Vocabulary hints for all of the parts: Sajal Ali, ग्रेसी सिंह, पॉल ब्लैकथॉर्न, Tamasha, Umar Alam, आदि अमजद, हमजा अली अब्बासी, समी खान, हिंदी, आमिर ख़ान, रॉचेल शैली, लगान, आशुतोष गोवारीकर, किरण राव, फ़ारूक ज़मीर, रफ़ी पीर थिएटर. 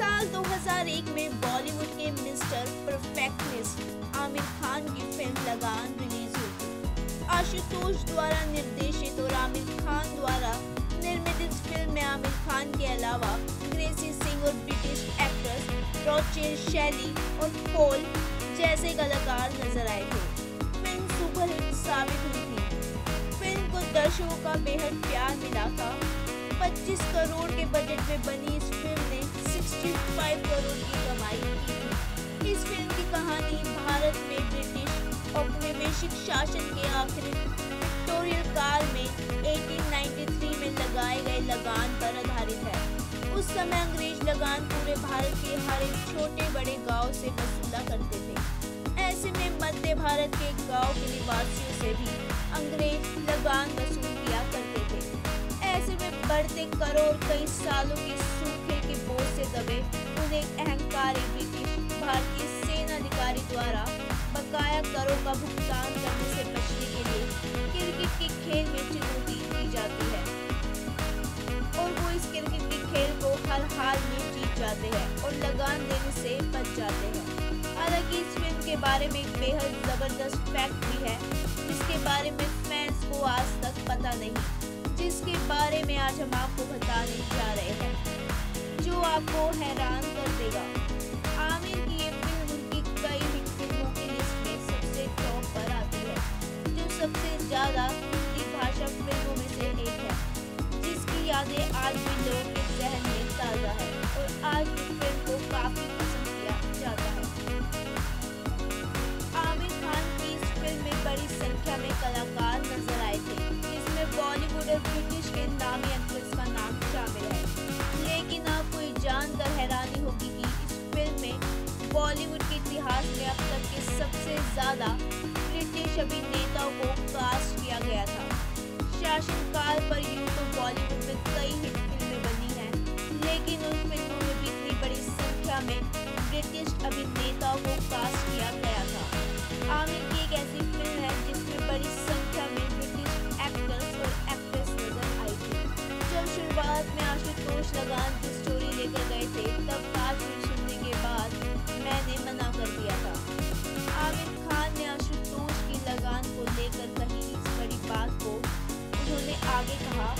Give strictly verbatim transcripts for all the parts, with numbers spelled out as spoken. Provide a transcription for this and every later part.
साल दो हज़ार एक में बॉलीवुड के मिस्टर परफेक्शनिस्ट आमिर खान की फिल्म लगान रिलीज हुई। आशुतोष द्वारा निर्देशित और आमिर खान द्वारा निर्मित इस फिल्म में आमिर खान के अलावा ग्रेसी सिंह और ब्रिटिश एक्ट्रेस रॉचेल शैली और पॉल जैसे कलाकार नजर आए थे। फिल्म सुपरहिट साबित हुई थी। फिल्म को दर्शकों का बेहद प्यार मिला था। पच्चीस करोड़ के बजट में बनी इस फिल्म ने पैंसठ करोड़ की कमाई की थी। इस फिल्म की कहानी भारत में ब्रिटिश औपनिवेशिक शासन के आखिरी विक्टोरियल काल में अठारह सौ तिरानवे में लगाए गए लगान पर आधारित है। उस समय अंग्रेज लगान पूरे भारत के हर एक छोटे बड़े गांव से वसूला करते थे। ऐसे में मध्य भारत के गांव के निवासियों से भी अंग्रेज लगान वसूल किया करते थे। ऐसे में बढ़ते करों और कई सालों के सूखे के बोझ से दबे उन्हें अहंकारी ब्रिटिश भारतीय सेना अधिकारी द्वारा बकाया करों का भुगतान करने से बचने के लिए क्रिकेट के खेल में चुनौती दी जाती है और वो इस क्रिकेट के खेल को हर हाल में जीत जाते हैं और लगान देने से बच जाते हैं। हालांकि इस फिल्म के बारे में एक बेहद जबरदस्त फैक्ट भी है जिसके बारे में फैंस को आज तक पता नहीं, जिसके बारे में आज हम आपको बताने जा रहे हैं, जो आपको हैरान कर देगा। आमिर की ये फिल्म उनकी कई हिट फिल्मों की लिस्ट में सबसे टॉप पर आती है, जो सबसे ज्यादा हिंदी भाषा फिल्मों में से एक है, जिसकी यादें आज भी लोगों के जहन में ताजा है और आज भी फिल्म को काफी पसंद किया जाता है। आमिर खान की इस फिल्म में बड़ी संख्या में कलाकार नजर आए थे, जिसमें बॉलीवुड और ब्रिटिश के नामी एक्ट्रेस का नाम शामिल है। लेकिन आपको ये जानकर हैरानी होगी कि इस फिल्म में बॉलीवुड के इतिहास में अब तक के सबसे ज्यादा ब्रिटिश अभिनेताओं को कास्ट किया गया था। शासनकाल पर यूं तो बॉलीवुड में कई हिट फिल्में बनी हैं, लेकिन उन फिल्मों में भी इतनी बड़ी संख्या में ब्रिटिश अभिनेताओं को कास्ट किया गया था। आमिर की एक ऐसी फिल्म है जिसमें बड़ी संख्या में ब्रिटिश एक्टर्स और एक्ट्रेस नजर आई थी। जब शुरुआत में आशुतोष लगान की स्टोरी लेकर गए थे, तब पाँच मिनट सुनने के बाद मैंने मना कर दिया था। आमिर खान ने आशुतोष की लगान को लेकर कही इस बड़ी बात को उन्होंने आगे कहा,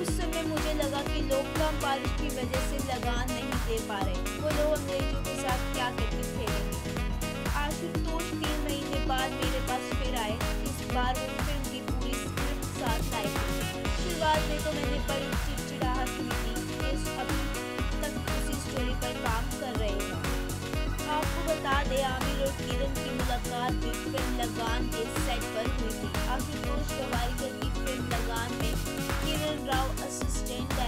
उस समय मुझे लगा कि लोग कम बारिश की वजह से लगान नहीं दे पा रहे, वो लोग अंग्रेजों के साथ क्या क्रिकेट खेलेंगे। आशुतोष तीन महीने बाद मेरे पास फिर आए। इस बार वो फिल्म की पूरी स्क्रिप्ट साथ लाए थे। शुरुआत में तो मैंने बड़ी चिड़चिड़ाहट हुई थी कि अभी तक उसी स्टोरी पर काम कर रहे हैं। आपको बता दें, आमिर और किरण की मुलाकात भी फिल्म लगान के सेट पर हुई थी। आशुतोष गोवारीकर की फिल्म लगान में किरण राव असिस्टेंट